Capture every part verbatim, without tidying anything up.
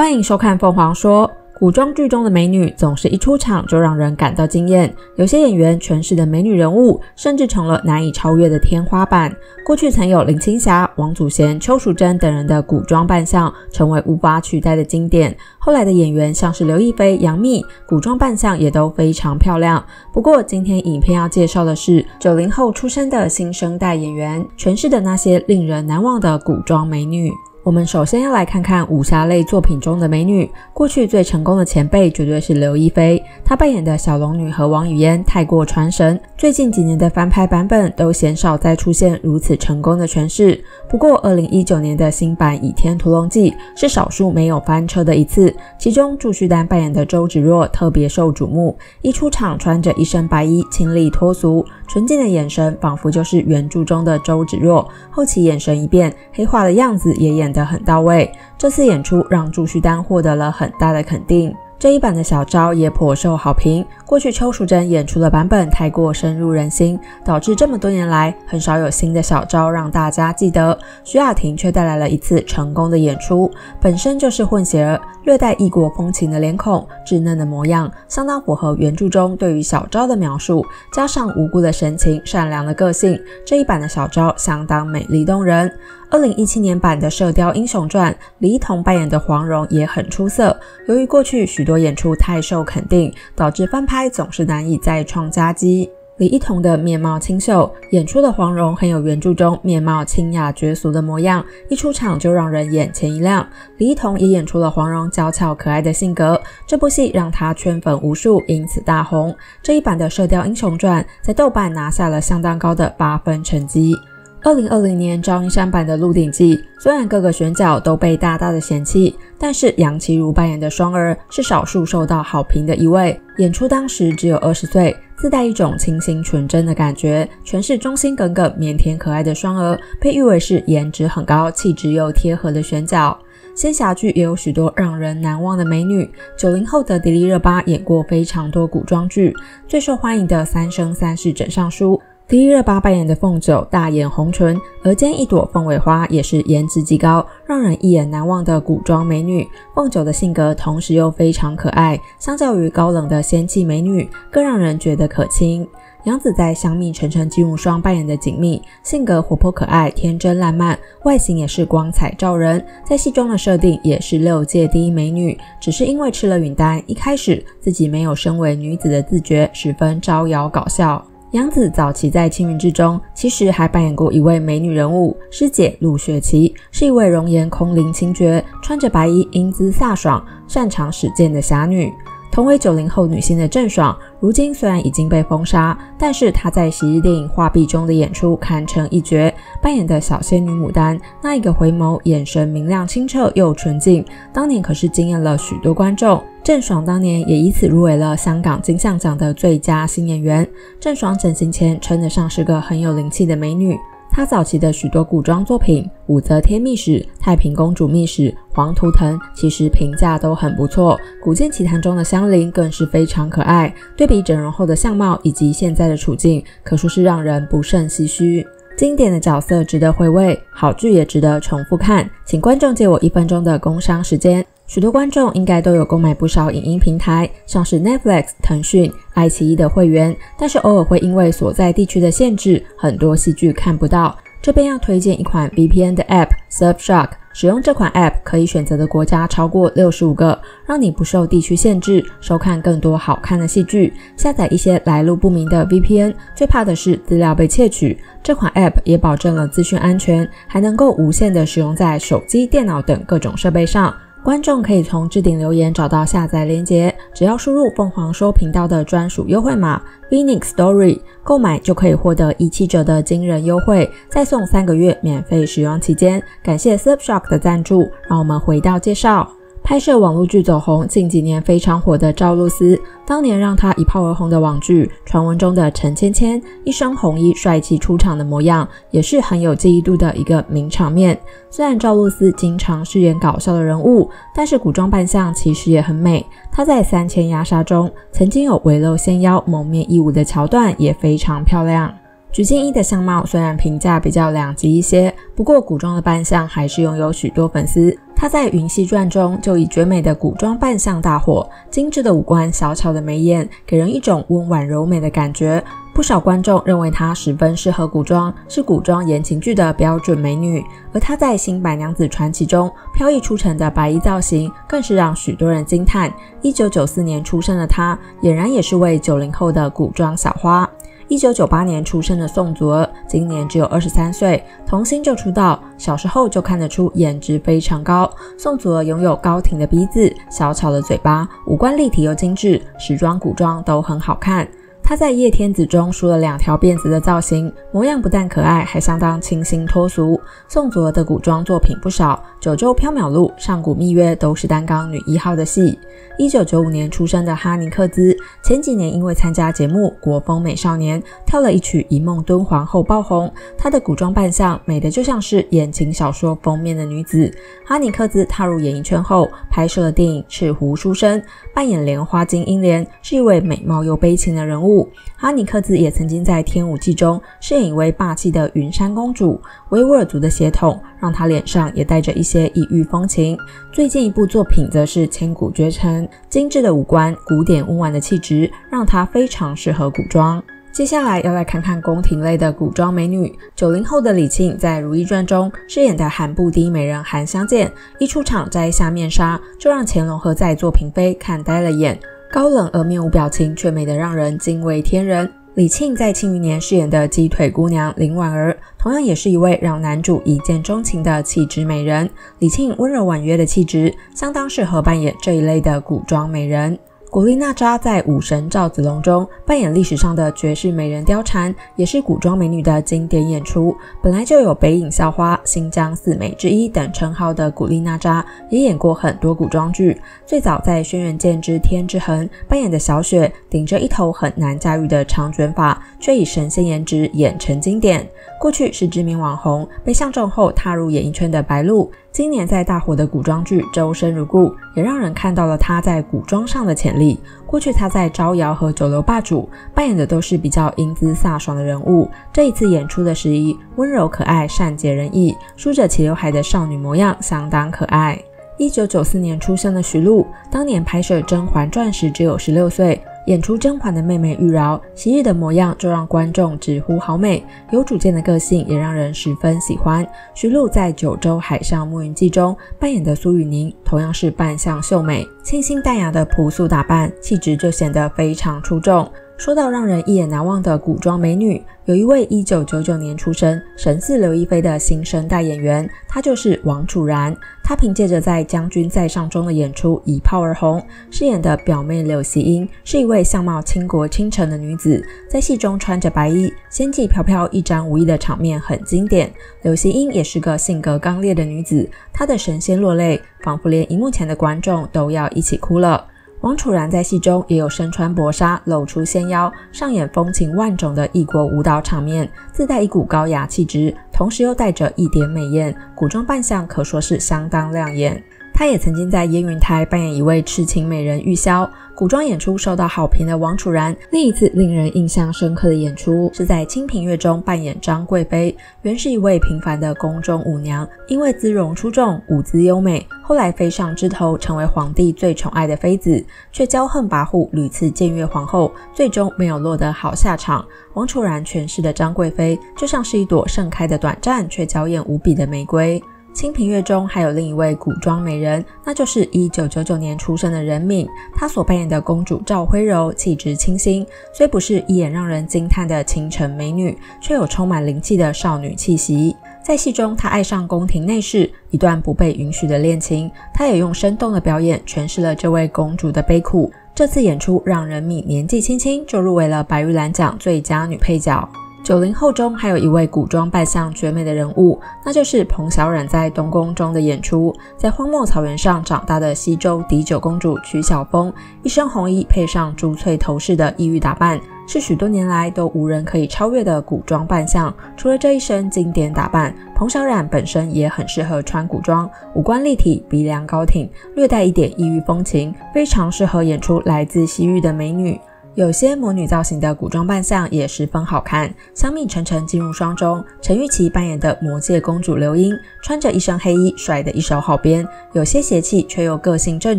欢迎收看《凤凰说》。古装剧中的美女总是一出场就让人感到惊艳，有些演员诠释的美女人物甚至成了难以超越的天花板。过去曾有林青霞、王祖贤、邱淑贞等人的古装扮相成为无法取代的经典。后来的演员像是刘亦菲、杨幂，古装扮相也都非常漂亮。不过今天影片要介绍的是九零后出身的新生代演员诠释的那些令人难忘的古装美女。我们首先要来看看武侠类作品中的美女。过去最成功的前辈绝对是刘亦菲，她扮演的小龙女和王语嫣太过传神，最近几年的翻拍版本都鲜少再出现如此成功的诠释。不过二零一九年的新版《倚天屠龙记》是少数没有翻车的一次，其中祝绪丹扮演的周芷若特别受瞩目，一出场穿着一身白衣，清丽脱俗，纯净的眼神仿佛就是原著中的周芷若，后期眼神一变，黑化的样子也演得很到位。这次演出让祝绪丹获得了很大的肯定。这一版的小昭也颇受好评，过去邱淑贞演出的版本太过深入人心，导致这么多年来很少有新的小昭让大家记得。徐雅婷却带来了一次成功的演出，本身就是混血儿，略带异国风情的脸孔，稚嫩的模样，相当符合原著中对于小昭的描述，加上无辜的神情、善良的个性，这一版的小昭相当美丽动人。二零一七年版的《射雕英雄传》，李一桐扮演的黄蓉也很出色。由于过去许多演出太受肯定，导致翻拍总是难以再创佳绩。李一桐的面貌清秀，演出的黄蓉很有原著中面貌清雅绝俗的模样，一出场就让人眼前一亮。李一桐也演出了黄蓉娇俏可爱的性格，这部戏让她圈粉无数，因此大红。这一版的《射雕英雄传》在豆瓣拿下了相当高的八分成绩。二零二零年赵英山版的《鹿鼎记》，虽然各个选角都被大大的嫌弃，但是杨琪如扮演的双儿是少数受到好评的一位，演出当时只有二十岁，自带一种清新纯真的感觉，全是忠心耿耿、腼腆可爱的双儿，被誉为是颜值很高、气质又贴合的选角。仙侠剧也有许多让人难忘的美女，九零后的迪丽热巴演过非常多古装剧，最受欢迎的《三生三世枕上书》，迪丽热巴扮演的凤九大眼红唇，额间一朵凤尾花，也是颜值极高，让人一眼难忘的古装美女。凤九的性格同时又非常可爱，相较于高冷的仙气美女，更让人觉得可亲。杨紫在《香蜜沉沉烬如霜》扮演的锦觅，性格活泼可爱、天真烂漫，外形也是光彩照人，在戏中的设定也是六界第一美女，只是因为吃了允丹，一开始自己没有身为女子的自觉，十分招摇搞笑。杨紫早期在《青云志》中其实还扮演过一位美女人物，师姐陆雪琪，是一位容颜空灵清绝、穿着白衣英姿飒爽、擅长使剑的侠女。同为九零后女星的郑爽，如今虽然已经被封杀，但是她在昔日电影《画壁》中的演出堪称一绝，扮演的小仙女牡丹，那一个回眸，眼神明亮清澈又纯净，当年可是惊艳了许多观众。郑爽当年也以此入围了香港金像奖的最佳新演员。郑爽整形前称得上是个很有灵气的美女，她早期的许多古装作品，《武则天秘史》、《太平公主秘史》、《黄图腾》其实评价都很不错，《古剑奇谭》中的香菱更是非常可爱，对比整容后的相貌以及现在的处境，可说是让人不胜唏嘘。经典的角色值得回味，好剧也值得重复看。请观众借我一分钟的工商时间，许多观众应该都有购买不少影音平台，像是 Netflix、 腾讯、爱奇艺的会员，但是偶尔会因为所在地区的限制，很多戏剧看不到。这边要推荐一款 V P N 的 App Surfshark， 使用这款 App 可以选择的国家超过六十五个，让你不受地区限制，收看更多好看的戏剧。下载一些来路不明的 V P N， 最怕的是资料被窃取，这款 App 也保证了资讯安全，还能够无限的使用在手机、电脑等各种设备上。观众可以从置顶留言找到下载链接，只要输入凤凰说频道的专属优惠码 VNIXSTORY， 购买就可以获得一七折的惊人优惠，再送三个月免费使用期间。感谢 Surfshark 的赞助，让我们回到介绍。拍摄网络剧走红，近几年非常火的赵露思，当年让她一炮而红的网剧《传闻中的陈芊芊》，一身红衣帅气出场的模样，也是很有记忆度的一个名场面。虽然赵露思经常饰演搞笑的人物，但是古装扮相其实也很美。她在《三千鸦杀》中曾经有微露纤腰、蒙面一舞的桥段，也非常漂亮。鞠婧祎的相貌虽然评价比较两极一些，不过古装的扮相还是拥有许多粉丝。她在《云溪传》中就以绝美的古装扮相大火，精致的五官、小巧的眉眼，给人一种温婉柔美的感觉。不少观众认为她十分适合古装，是古装言情剧的标准美女。而她在《新白娘子传奇》中飘逸出尘的白衣造型，更是让许多人惊叹。一九九四年出生的她，俨然也是位九零后的古装小花。 一九九八年出生的宋祖儿，今年只有二十三岁，童星就出道。小时候就看得出颜值非常高。宋祖儿拥有高挺的鼻子、小巧的嘴巴，五官立体又精致，时装古装都很好看。她在《叶天子》中梳了两条辫子的造型，模样不但可爱，还相当清新脱俗。宋祖儿的古装作品不少，《九州缥缈录》《上古密约》都是担纲女一号的戏。 一九九五年出生的哈尼克孜，前几年因为参加节目《国风美少年》，跳了一曲《一梦敦煌》后爆红。她的古装扮相美得就像是言情小说封面的女子。哈尼克孜踏入演艺圈后，拍摄了电影《赤狐书生》，扮演莲花金英莲，是一位美貌又悲情的人物。哈尼克孜也曾经在《天舞纪》中饰演一位霸气的云山公主。维吾尔族的血统让她脸上也带着一些异域风情。最近一部作品则是《千古绝尘》。 精致的五官、古典温婉的气质，让她非常适合古装。接下来要来看看宫廷类的古装美女。九零后的李沁在《如懿传》中饰演的韩布第一美人韩香见，一出场摘下面纱，就让乾隆和在座嫔妃看呆了眼。高冷而面无表情，却美得让人惊为天人。 李沁在庆余年饰演的鸡腿姑娘林婉儿，同样也是一位让男主一见钟情的气质美人。李沁温柔婉约的气质，相当适合扮演这一类的古装美人。古力娜扎在《武神赵子龙》中扮演历史上的绝世美人貂蝉，也是古装美女的经典演出。本来就有“北影校花”、“新疆四美之一”等称号的古力娜扎，也演过很多古装剧。最早在《轩辕剑之天之痕》扮演的小雪，顶着一头很难驾驭的长卷发，却以神仙颜值演成经典。过去是知名网红，被相中后踏入演艺圈的白鹿。 今年在大火的古装剧《周生如故》也让人看到了她在古装上的潜力。过去她在《招摇》和《九流霸主》扮演的都是比较英姿飒爽的人物，这一次演出的时宜温柔可爱、善解人意，梳着齐刘海的少女模样相当可爱。一九九四年出生的徐璐，当年拍摄《甄嬛传》时只有十六岁。 演出甄嬛的妹妹玉娆，昔日的模样就让观众直呼好美，有主见的个性也让人十分喜欢。徐璐在《九州海上牧云记》中扮演的苏雨宁，同样是扮相秀美，清新淡雅的朴素打扮，气质就显得非常出众。 说到让人一眼难忘的古装美女，有一位一九九九年出生、神似刘亦菲的新生代演员，她就是王楚然。她凭借着在《将军在上》中的演出一炮而红，饰演的表妹柳袭英是一位相貌倾国倾城的女子，在戏中穿着白衣，仙气飘飘，一展武艺的场面很经典。柳袭英也是个性格刚烈的女子，她的神仙落泪，仿佛连荧幕前的观众都要一起哭了。 王楚然在戏中也有身穿薄纱、露出纤腰、上演风情万种的异国舞蹈场面，自带一股高雅气质，同时又带着一点美艳，古装扮相可说是相当亮眼。她也曾经在《烟云台》扮演一位痴情美人玉箫。 古装演出受到好评的王楚然，另一次令人印象深刻的演出是在《清平乐》中扮演张贵妃。原是一位平凡的宫中舞娘，因为姿容出众、舞姿优美，后来飞上枝头，成为皇帝最宠爱的妃子，却骄横跋扈，屡次僭越皇后，最终没有落得好下场。王楚然诠释的张贵妃，就像是一朵盛开的短暂却娇艳无比的玫瑰。 《清平乐》中还有另一位古装美人，那就是一九九九年出生的任敏。她所扮演的公主赵徽柔，气质清新，虽不是一眼让人惊叹的倾城美女，却有充满灵气的少女气息。在戏中，她爱上宫廷内侍，一段不被允许的恋情。她也用生动的表演诠释了这位公主的悲苦。这次演出让任敏年纪轻轻就入围了白玉兰奖最佳女配角。 九零后中还有一位古装扮相绝美的人物，那就是彭小苒在《东宫》中的演出。在荒漠草原上长大的西周第九公主曲晓枫，一身红衣配上珠翠头饰的异域打扮，是许多年来都无人可以超越的古装扮相。除了这一身经典打扮，彭小苒本身也很适合穿古装，五官立体，鼻梁高挺，略带一点异域风情，非常适合演出来自西域的美女。有些魔女造型的古装扮相也十分好看。相比陈晨进入双中，陈玉琪扮演的魔界公主刘英，穿着一身黑衣，甩得一手好鞭，有些邪气却又个性正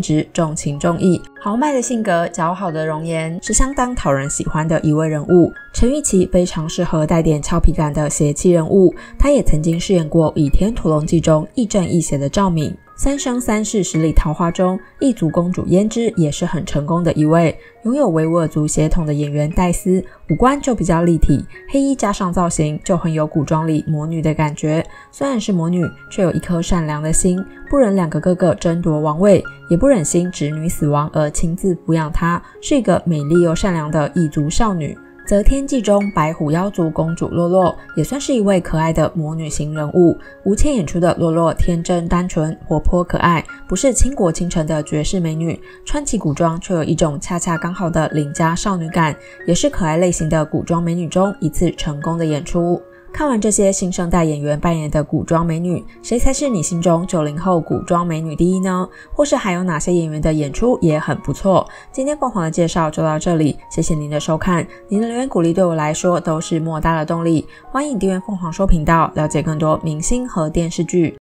直，重情重义，豪迈的性格，姣好的容颜，是相当讨人喜欢的一位人物。陈玉琪非常适合带点俏皮感的邪气人物，她也曾经饰演过《倚天屠龙记》中亦正亦邪的赵敏。 三生三世十里桃花中，异族公主胭脂也是很成功的一位。拥有维吾尔族血统的演员戴斯，五官就比较立体，黑衣加上造型就很有古装里魔女的感觉。虽然是魔女，却有一颗善良的心，不忍两个哥哥争夺王位，也不忍心侄女死亡而亲自抚养她，是一个美丽又善良的异族少女。 《择天记》中白虎妖族公主洛洛也算是一位可爱的魔女型人物。吴倩演出的洛洛天真单纯、活泼可爱，不是倾国倾城的绝世美女，穿起古装却有一种恰恰刚好的邻家少女感，也是可爱类型的古装美女中一次成功的演出。 看完这些新生代演员扮演的古装美女，谁才是你心中九零后古装美女第一呢？或是还有哪些演员的演出也很不错？今天光环的介绍就到这里，谢谢您的收看，您的留言鼓励对我来说都是莫大的动力。欢迎订阅凤凰说频道，了解更多明星和电视剧。